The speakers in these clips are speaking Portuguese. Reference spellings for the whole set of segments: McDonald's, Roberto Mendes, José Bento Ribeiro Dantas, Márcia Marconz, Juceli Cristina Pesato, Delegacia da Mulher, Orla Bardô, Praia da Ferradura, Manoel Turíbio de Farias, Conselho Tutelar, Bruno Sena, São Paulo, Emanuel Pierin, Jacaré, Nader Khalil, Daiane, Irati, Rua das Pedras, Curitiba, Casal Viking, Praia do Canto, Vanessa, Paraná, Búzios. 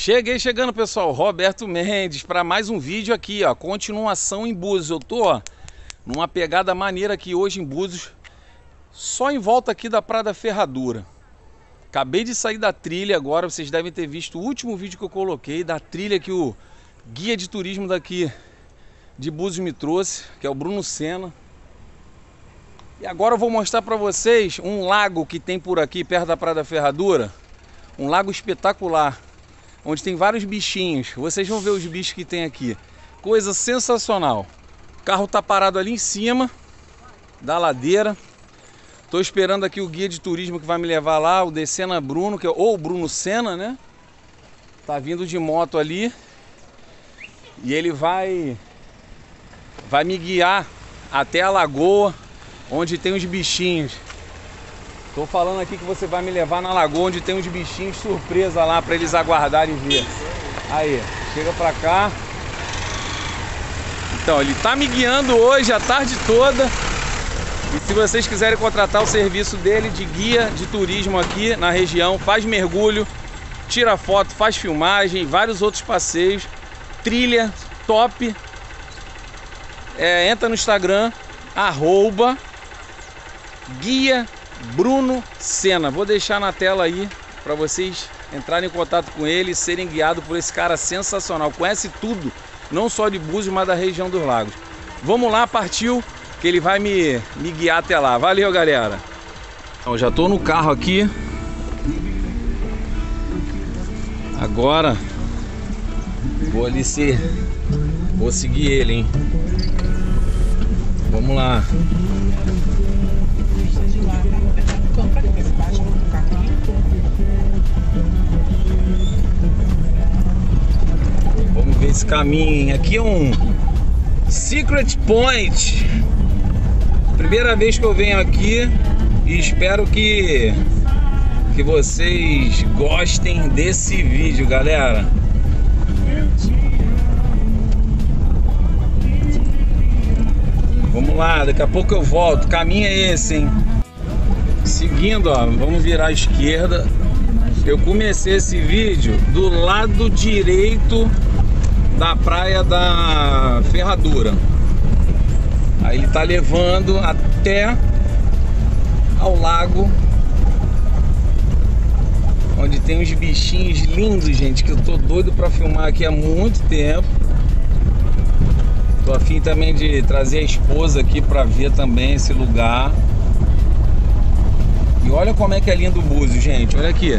Cheguei chegando, pessoal, Roberto Mendes para mais um vídeo aqui, ó, continuação em Búzios. Eu tô, ó, numa pegada maneira aqui hoje em Búzios, só em volta aqui da Praia da Ferradura. Acabei de sair da trilha agora, vocês devem ter visto o último vídeo que eu coloquei da trilha que o guia de turismo daqui de Búzios me trouxe, que é o Bruno Sena. E agora eu vou mostrar para vocês um lago que tem por aqui, perto da Praia da Ferradura, um lago espetacular, onde tem vários bichinhos. Vocês vão ver os bichos que tem aqui. Coisa sensacional. O carro tá parado ali em cima da ladeira. Tô esperando aqui o guia de turismo que vai me levar lá, o Sena Bruno, que é, ou o Bruno Sena, né? Tá vindo de moto ali. E ele vai me guiar até a lagoa onde tem os bichinhos. Tô falando aqui que você vai me levar na lagoa onde tem uns bichinhos surpresa lá para eles aguardarem e ver. Aí, chega pra cá. Então, ele tá me guiando hoje a tarde toda. E se vocês quiserem contratar o serviço dele de guia de turismo aqui na região, faz mergulho, tira foto, faz filmagem, vários outros passeios, trilha, top. É, entra no Instagram, @guia Bruno Sena. Vou deixar na tela aí para vocês entrarem em contato com ele e serem guiados por esse cara sensacional. Conhece tudo, não só de Búzios, mas da região dos lagos. Vamos lá, partiu, que ele vai me guiar até lá. Valeu, galera. Então, já tô no carro aqui. Agora vou ali vou seguir ele, hein? Vamos lá. Vamos ver esse caminho. Aqui é um Secret Point. Primeira vez que eu venho aqui e espero que vocês gostem desse vídeo, galera. Vamos lá, daqui a pouco eu volto. O caminho é esse, hein? Seguindo, ó, vamos virar à esquerda. Eu comecei esse vídeo do lado direito da Praia da Ferradura. Aí ele tá levando até ao lago onde tem uns bichinhos lindos, gente, que eu tô doido pra filmar aqui há muito tempo. Tô afim também de trazer a esposa aqui pra ver também esse lugar. E olha como é que é lindo o Búzios, gente. Olha aqui.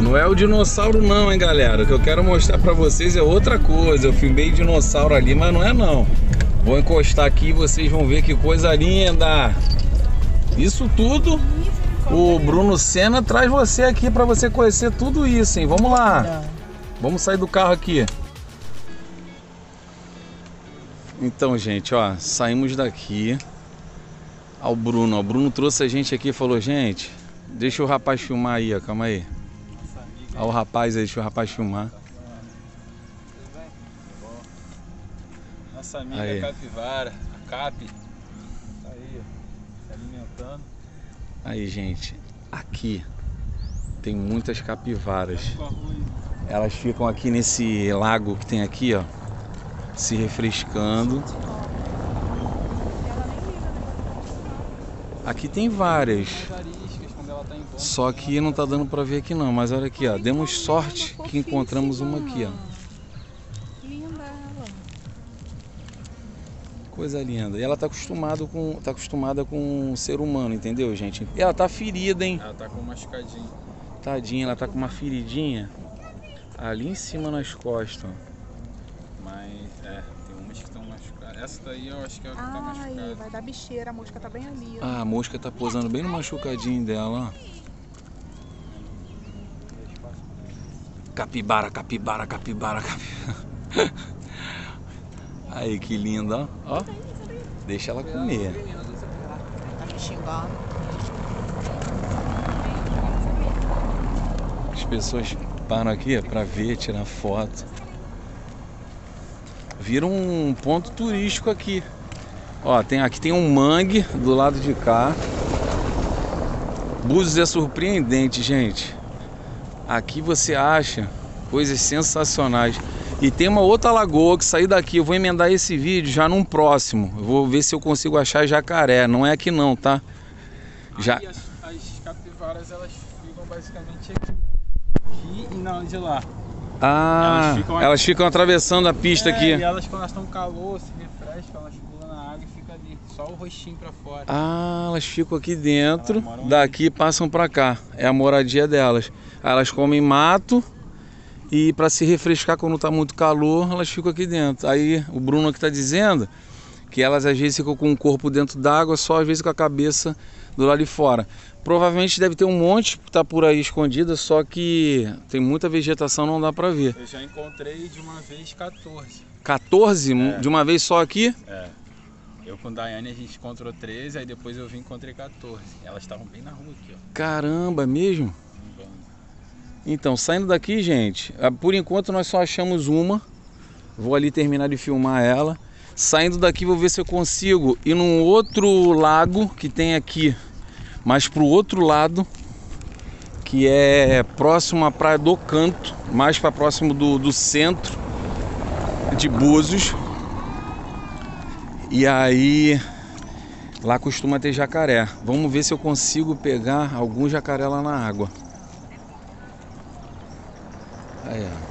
Não é o dinossauro não, hein, galera. O que eu quero mostrar pra vocês é outra coisa. Eu filmei dinossauro ali, mas não é não. Vou encostar aqui e vocês vão ver que coisa linda. Isso tudo, o Bruno Sena traz você aqui pra você conhecer tudo isso, hein. Vamos lá. Vamos sair do carro aqui. Então, gente, ó, saímos daqui. Ao Bruno, ó, o Bruno trouxe a gente aqui e falou: gente, deixa o rapaz filmar aí, ó, calma aí. Ó, o rapaz aí, deixa o rapaz filmar. Nossa amiga aí. Capivara, a Cap, tá aí, ó, se alimentando. Aí, gente, aqui tem muitas capivaras. Elas ficam aqui nesse lago que tem aqui, ó, se refrescando. Aqui tem várias, só que não tá dando para ver aqui não, mas olha aqui, ó, demos sorte que encontramos uma aqui, ó. Linda ela. Coisa linda. E ela tá acostumada com um ser humano, entendeu, gente? E ela tá ferida, hein? Ela tá com uma machucadinha. Tadinha, ela tá com uma feridinha ali em cima nas costas, ó. Mas é, tem umas que estão machucadas. Essa daí eu acho que é a que tá machucada. Vai dar bicheira, a mosca tá bem ali. Ó. Ah, a mosca tá posando bem no machucadinho dela, ó. Capibara, capibara, capibara, capibara. Aí, que linda, ó. Deixa ela comer. Tá me xingando. As pessoas param aqui pra ver, tirar foto. Vira um ponto turístico aqui. Ó, tem, aqui tem um mangue do lado de cá. Búzios é surpreendente, gente. Aqui você acha coisas sensacionais. E tem uma outra lagoa que saí daqui. Eu vou emendar esse vídeo já num próximo. Eu vou ver se eu consigo achar jacaré. Não é aqui não, tá? Já... As capivaras, elas ficam basicamente aqui. Aqui e não de lá. Ah, elas ficam atravessando a pista aqui. E elas, quando elas estão calor, se refrescam, elas pulam na água e ficam ali, só o rostinho pra fora. Ah, elas ficam aqui dentro, daqui ali. Passam pra cá. É a moradia delas. Aí elas comem mato e pra se refrescar quando tá muito calor, elas ficam aqui dentro. Aí o Bruno aqui tá dizendo que elas às vezes ficam com o corpo dentro d'água, só às vezes com a cabeça do lado de fora. Provavelmente deve ter um monte que tá por aí escondida, só que tem muita vegetação, não dá pra ver. Eu já encontrei de uma vez 14. 14? É. De uma vez só aqui? É. Eu com a Daiane a gente encontrou 13, aí depois eu vim e encontrei 14. Elas estavam bem na rua aqui, ó. Caramba, mesmo? Então, saindo daqui, gente, por enquanto nós só achamos uma. Vou ali terminar de filmar ela. Saindo daqui, vou ver se eu consigo ir num outro lago que tem aqui, mas para o outro lado, que é próximo à Praia do Canto, mais para próximo do centro de Búzios. E aí, lá costuma ter jacaré. Vamos ver se eu consigo pegar algum jacaré lá na água. Aí, ó.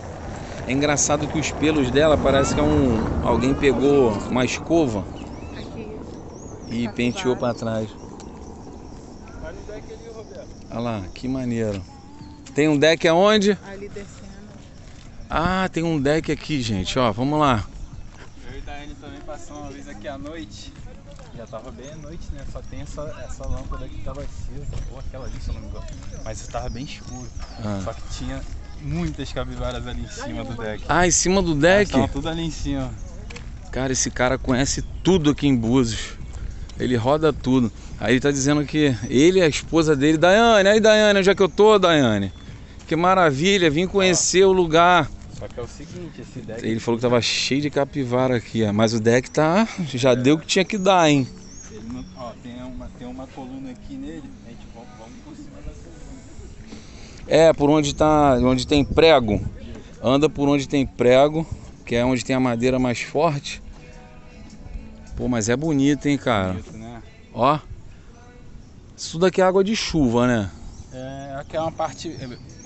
É engraçado que os pelos dela parece que é alguém pegou uma escova aqui e penteou para trás. Olha o deck ali, Roberto. Olha lá, que maneiro. Tem um deck aonde? Ali descendo. Ah, tem um deck aqui, gente. Ó, vamos lá. Eu e Daiane também passamos uma vez aqui à noite. Já tava bem à noite, né? Só tem essa lâmpada aqui que tava acesa. Ou aquela ali, se eu não me engano. Mas estava bem escuro. Ah. Só que tinha muitas capivaras ali em cima do deck. Ah, em cima do deck? Estão tudo ali em cima. Cara, esse cara conhece tudo aqui em Búzios. Ele roda tudo. Aí ele tá dizendo que ele e a esposa dele, Daiane, aí Daiane, onde é que eu tô, Daiane? Que maravilha, vim conhecer o lugar. Só que é o seguinte, esse deck... Ele falou que tava cheio de capivara aqui, ó. Mas o deck tá... já deu o que tinha que dar, hein? Ele não... Ó, tem uma coluna aqui nele, a gente vamos por cima da coluna. É, por onde tá, onde tem prego, anda por onde tem prego, que é onde tem a madeira mais forte. Pô, mas é bonito, hein, cara? Bonito, né? Ó, isso daqui é água de chuva, né? É, aqui é uma parte,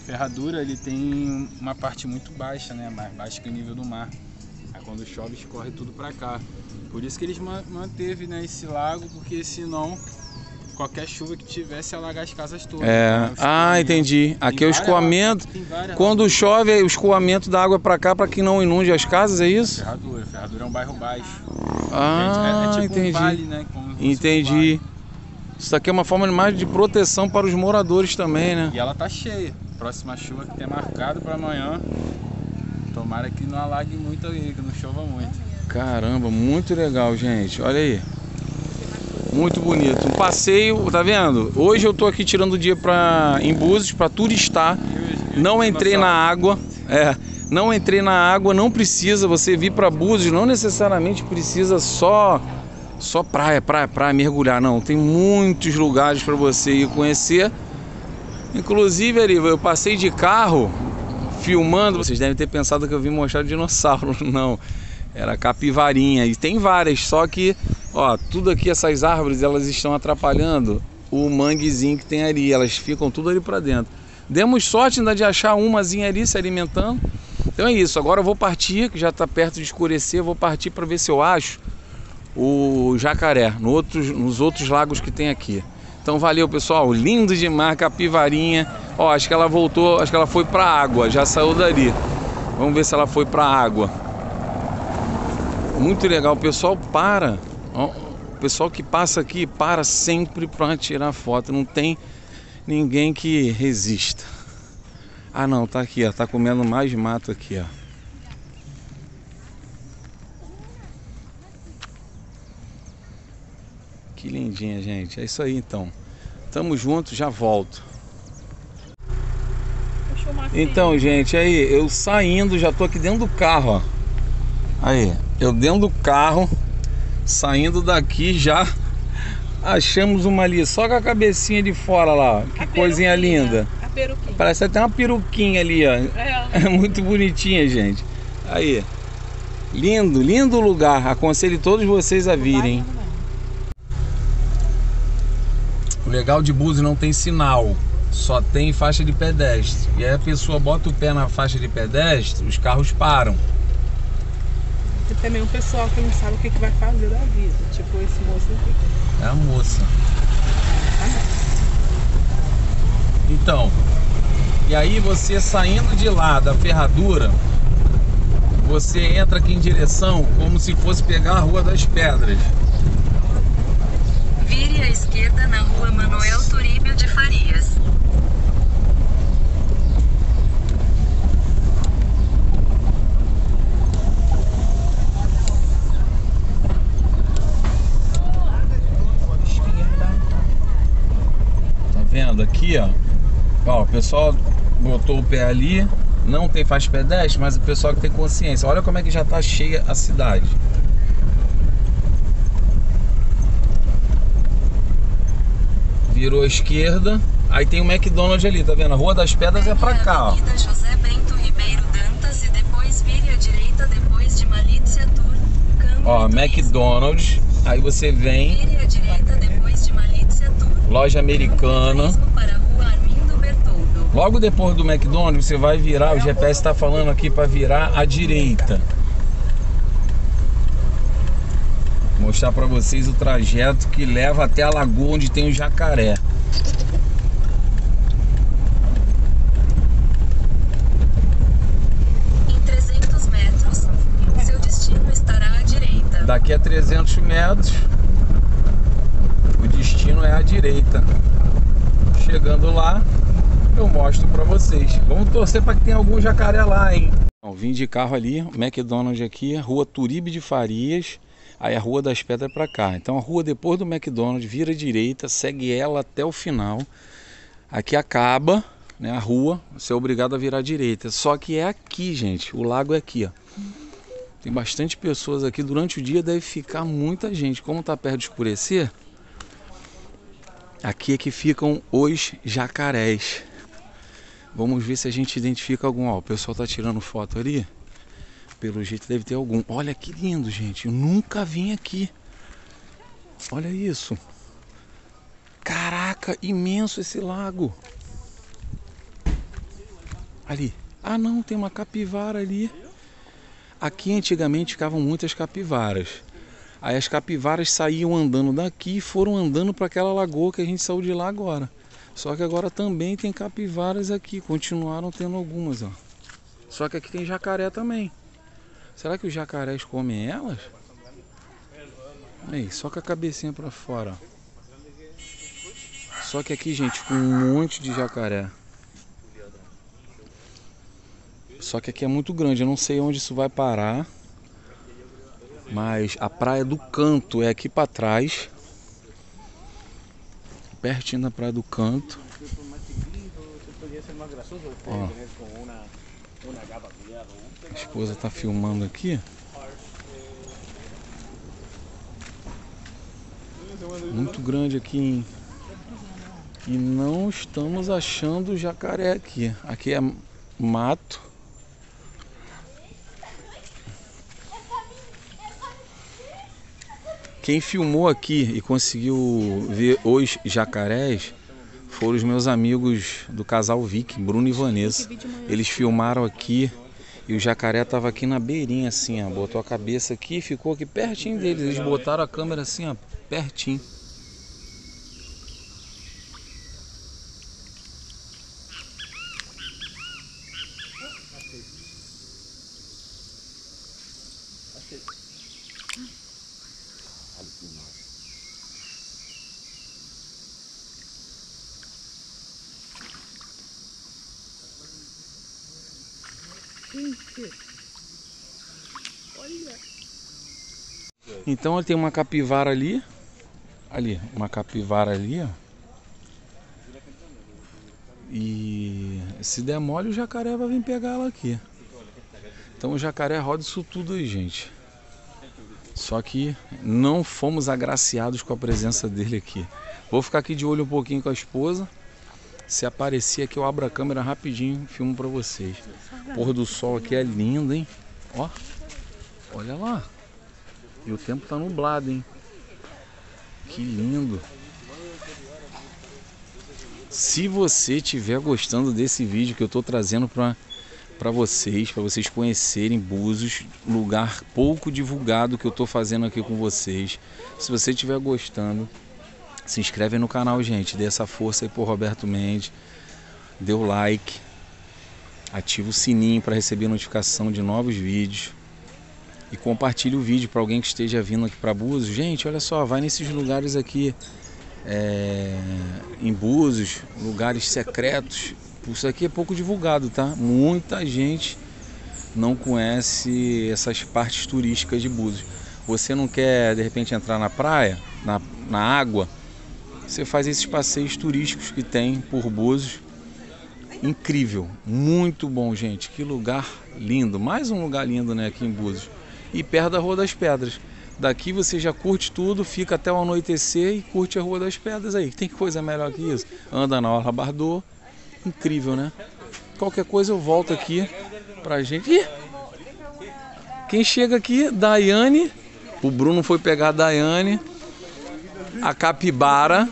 Ferradura, ele tem uma parte muito baixa, né, mais baixa que o nível do mar. Aí quando chove, escorre tudo pra cá. Por isso que eles manteve, né, esse lago, porque senão... qualquer chuva que tivesse alagar as casas todas. É. Né? Ah, entendi. Aqui é o escoamento. Quando chove, é o escoamento da água para cá para que não inunde as casas, é isso? Ferradura. Ferradura é um bairro baixo. Ah, é tipo entendi. Um vale, né? Entendi. Um vale. Isso aqui é uma forma mais de proteção para os moradores também, né? E ela tá cheia. Próxima chuva que tem marcado para amanhã. Tomara que não alague muito aí, que não chova muito. Caramba, muito legal, gente. Olha aí. Muito bonito. Um passeio, tá vendo? Hoje eu tô aqui tirando o dia em Búzios para turistar. Não entrei na água. É, não entrei na água, não precisa. Você vir para Búzios não necessariamente precisa só praia, mergulhar. Não, tem muitos lugares para você ir conhecer. Inclusive, ali, eu passei de carro filmando. Vocês devem ter pensado que eu vim mostrar o dinossauro. Não. Era capivarinha, e tem várias, só que, ó, tudo aqui, essas árvores, elas estão atrapalhando o manguezinho que tem ali, elas ficam tudo ali pra dentro. Demos sorte ainda de achar umazinha ali se alimentando. Então é isso, agora eu vou partir, que já tá perto de escurecer, vou partir pra ver se eu acho o jacaré, nos outros lagos que tem aqui. Então valeu, pessoal, lindo demais, capivarinha. Ó, acho que ela voltou, acho que ela foi pra água, já saiu dali. Vamos ver se ela foi pra água. Muito legal, o pessoal para, ó, o pessoal que passa aqui para sempre para tirar foto, não tem ninguém que resista. Ah não, tá aqui, ó, tá comendo mais mato aqui, ó. Que lindinha, gente, é isso aí então, tamo junto, já volto. Então, gente, aí, eu saindo, já tô aqui dentro do carro, ó. Aí, eu dentro do carro, saindo daqui já, achamos uma ali, só com a cabecinha de fora lá, que coisinha linda. A peruquinha. Parece até uma peruquinha ali, ó. É muito bonitinha, gente. Aí, lindo, lindo lugar, aconselho todos vocês a virem. O legal de Búzios não tem sinal, só tem faixa de pedestre. E aí a pessoa bota o pé na faixa de pedestre, os carros param. Também o pessoal que não sabe o que vai fazer da vida, tipo esse moço aqui. É a moça. Então, e aí você saindo de lá da Ferradura, você entra aqui em direção como se fosse pegar a Rua das Pedras. Vire à esquerda na Rua Manoel Turíbio de Farias. Aqui, ó, o pessoal botou o pé ali, não tem faixa pedestre, mas o pessoal que tem consciência, olha como é que já tá cheia a cidade. Virou à esquerda, aí tem o McDonald's ali, tá vendo? A Rua das Pedras é pra cá, ó. José Bento Ribeiro Dantas e depois vire à direita depois de Malícia Tour. Ó, McDonald's, aí você vem. Vire à direita depois de Malícia Tour. Loja Americana. Logo depois do McDonald's você vai virar, o GPS está falando aqui para virar à direita. Vou mostrar para vocês o trajeto que leva até a lagoa onde tem o jacaré. Em 300 metros, seu destino estará à direita. Daqui a 300 metros, o destino é à direita. Chegando lá, eu mostro pra vocês. Vamos torcer pra que tenha algum jacaré lá, hein? Bom, vim de carro ali, McDonald's aqui, Rua Turíbio de Farias, aí a Rua das Pedras pra cá. Então a rua depois do McDonald's vira à direita, segue ela até o final. Aqui acaba, né, a rua, você é obrigado a virar à direita. Só que é aqui, gente, o lago é aqui, ó. Tem bastante pessoas aqui, durante o dia deve ficar muita gente. Como tá perto de escurecer, aqui é que ficam os jacarés. Vamos ver se a gente identifica algum. Ó, o pessoal tá tirando foto ali. Pelo jeito deve ter algum. Olha que lindo, gente. Eu nunca vim aqui. Olha isso. Caraca, imenso esse lago. Ali. Ah, não, tem uma capivara ali. Aqui antigamente ficavam muitas capivaras. Aí as capivaras saíam andando daqui e foram andando para aquela lagoa que a gente saiu de lá agora. Só que agora também tem capivaras aqui, continuaram tendo algumas, ó. Só que aqui tem jacaré também. Será que os jacarés comem elas? Aí, só com a cabecinha pra fora, ó. Só que aqui, gente, com um monte de jacaré. Só que aqui é muito grande, eu não sei onde isso vai parar. Mas a Praia do Canto é aqui para trás, pertinho da Praia do Canto. Ó, a esposa tá filmando aqui. Muito grande aqui, hein? E não estamos achando jacaré aqui. Aqui é mato. Quem filmou aqui e conseguiu ver os jacarés foram os meus amigos do Casal Viking, Bruno e Vanessa. Eles filmaram aqui e o jacaré estava aqui na beirinha assim, ó. Botou a cabeça aqui e ficou aqui pertinho deles. Eles botaram a câmera assim, ó, pertinho. Então ele tem uma capivara ali, uma capivara ali, ó. E se der mole o jacaré vai vir pegar ela aqui. Então o jacaré roda isso tudo aí, gente. Só que não fomos agraciados com a presença dele aqui. Vou ficar aqui de olho um pouquinho com a esposa. Se aparecer aqui eu abro a câmera rapidinho, filmo pra vocês. O pôr do sol aqui é lindo, hein? Ó, olha lá. E o tempo tá nublado, hein? Que lindo. Se você estiver gostando desse vídeo que eu tô trazendo para vocês conhecerem Búzios, lugar pouco divulgado que eu tô fazendo aqui com vocês. Se você estiver gostando, se inscreve no canal, gente, dê essa força aí pro Roberto Mendes, dê o like, ativa o sininho para receber notificação de novos vídeos e compartilhe o vídeo para alguém que esteja vindo aqui para Búzios. Gente, olha só, vai nesses lugares aqui em Búzios, lugares secretos. Isso aqui é pouco divulgado, tá? Muita gente não conhece essas partes turísticas de Búzios. Você não quer, de repente, entrar na praia, na água? Você faz esses passeios turísticos que tem por Búzios. Incrível, muito bom, gente. Que lugar lindo, mais um lugar lindo, né, aqui em Búzios. E perto da Rua das Pedras. Daqui você já curte tudo, fica até o anoitecer e curte a Rua das Pedras aí. Tem coisa melhor que isso? Anda na Orla Bardô. Incrível, né? Qualquer coisa eu volto aqui pra gente. Ih! Quem chega aqui? Daiane. O Bruno foi pegar a Daiane. A capibara.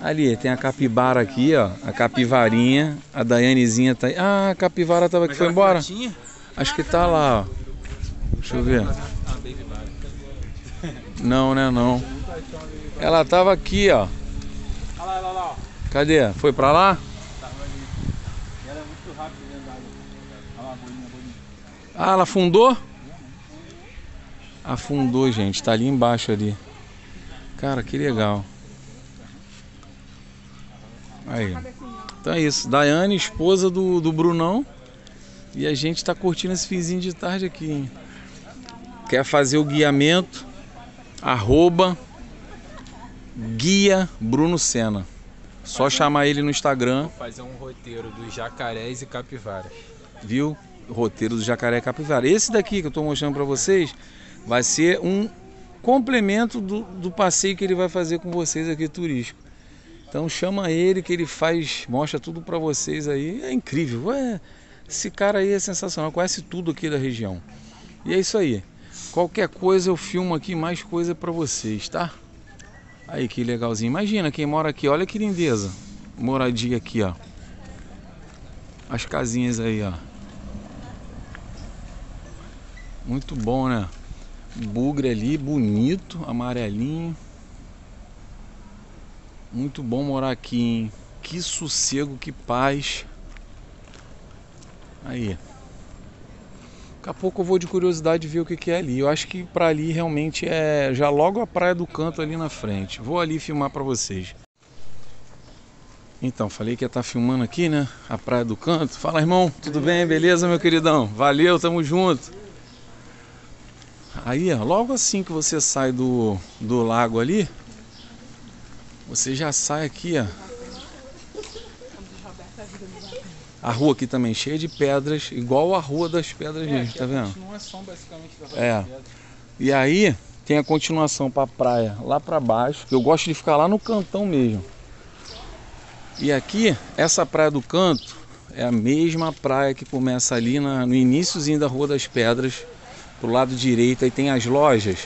Ali, tem a capibara aqui, ó. A capivarinha. A Daianezinha tá aí. Ah, a capivara tava aqui, foi embora? Acho que tá lá, ó. Deixa eu ver. Não, né, não. Ela tava aqui, ó. Cadê? Foi pra lá? Ela é muito rápida dentro da água. Olha lá, bolinha. Ah, ela afundou? Afundou, gente. Tá ali embaixo ali. Cara, que legal. Aí. Então é isso. Daiane, esposa do Brunão. E a gente tá curtindo esse finzinho de tarde aqui, hein? Quer fazer o guiamento? @guiaBrunoSena. Só chamar ele no Instagram. Vou fazer um roteiro dos jacarés e capivaras. Viu? Roteiro do jacaré e capivara. Esse daqui que eu tô mostrando pra vocês vai ser um complemento do passeio que ele vai fazer com vocês aqui turístico. Então chama ele que ele faz, mostra tudo para vocês aí. É incrível, ué, esse cara aí é sensacional, conhece tudo aqui da região. E é isso aí, qualquer coisa eu filmo aqui mais coisa para vocês, tá? Aí que legalzinho, imagina quem mora aqui, olha que lindeza. Moradia aqui, ó. As casinhas aí, ó. Muito bom, né? Bugre ali, bonito, amarelinho. Muito bom morar aqui, hein? Que sossego, que paz. Aí. Daqui a pouco eu vou de curiosidade ver o que é ali. Eu acho que pra ali realmente é já logo a Praia do Canto ali na frente. Vou ali filmar pra vocês. Então, falei que ia estar filmando aqui, né? A Praia do Canto. Fala, irmão. Tudo bem? Beleza, meu queridão? Valeu, tamo junto. Aí, ó, logo assim que você sai do lago ali, você já sai aqui, ó. A rua aqui também cheia de pedras, igual a Rua das Pedras mesmo, tá vendo? É. E aí tem a continuação para a praia lá para baixo, que eu gosto de ficar lá no cantão mesmo. E aqui, essa Praia do Canto é a mesma praia que começa ali no iníciozinho da Rua das Pedras, pro lado direito. Aí tem as lojas.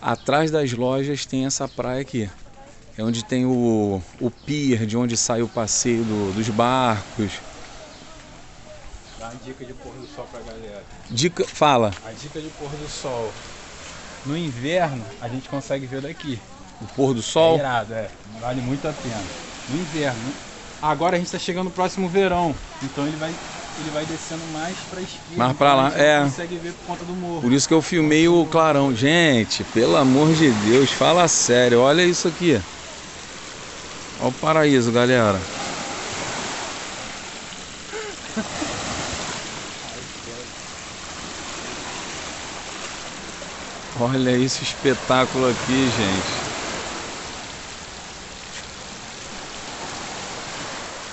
Atrás das lojas tem essa praia aqui. É onde tem o pier, de onde sai o passeio dos barcos. Dá uma dica de pôr do sol pra galera. Dica, fala. A dica de pôr do sol. No inverno a gente consegue ver daqui. O pôr do sol? É irado, é. Vale muito a pena. No inverno. Agora a gente tá chegando no próximo verão. Então ele vai descendo mais pra esquerda. Mais pra lá, é. Consegue ver por conta do morro. Por isso que eu filmei o clarão. Gente, pelo amor de Deus, fala sério. Olha isso aqui. Olha o paraíso, galera. Olha esse espetáculo aqui, gente.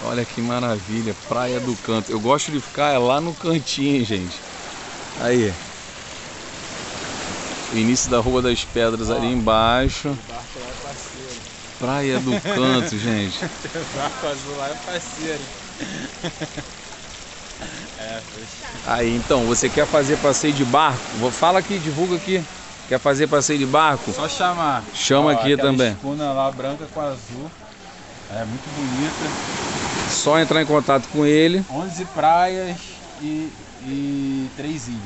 Olha que maravilha, Praia do Canto. Eu gosto de ficar lá no cantinho, gente. Aí. O início da Rua das Pedras ali embaixo. Praia do Canto, gente. O barco azul lá é parceiro. Aí, então, você quer fazer passeio de barco? Fala aqui, divulga aqui. Quer fazer passeio de barco? Só chamar. Chama aqui também. Espuna lá, branca com azul. É muito bonita. Só entrar em contato com ele. 11 praias e 3 ilhas.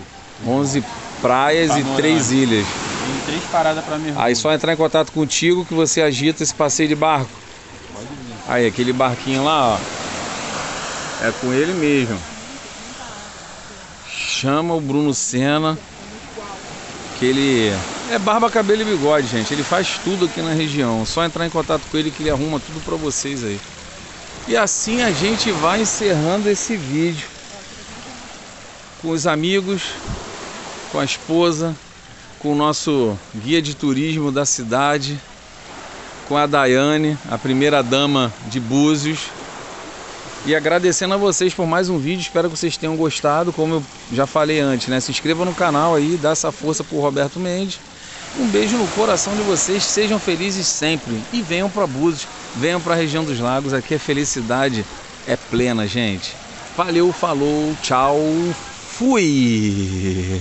11 praias e 3 ilhas. Tem 3 paradas para mergulho. Aí só entrar em contato contigo que você agita esse passeio de barco. Pode vir. Aí, aquele barquinho lá, ó. É com ele mesmo. Chama o Bruno Sena. Que ele é barba, cabelo e bigode, gente. Ele faz tudo aqui na região. Só entrar em contato com ele que ele arruma tudo pra vocês aí. E assim a gente vai encerrando esse vídeo. Com os amigos, com a esposa, com o nosso guia de turismo da cidade, com a Daiane, a primeira dama de Búzios. E agradecendo a vocês por mais um vídeo, espero que vocês tenham gostado, como eu já falei antes, né? Se inscreva no canal aí, dá essa força pro Roberto Mendes. Um beijo no coração de vocês, sejam felizes sempre e venham para Búzios, venham para a região dos lagos, aqui a felicidade é plena, gente. Valeu, falou, tchau, fui!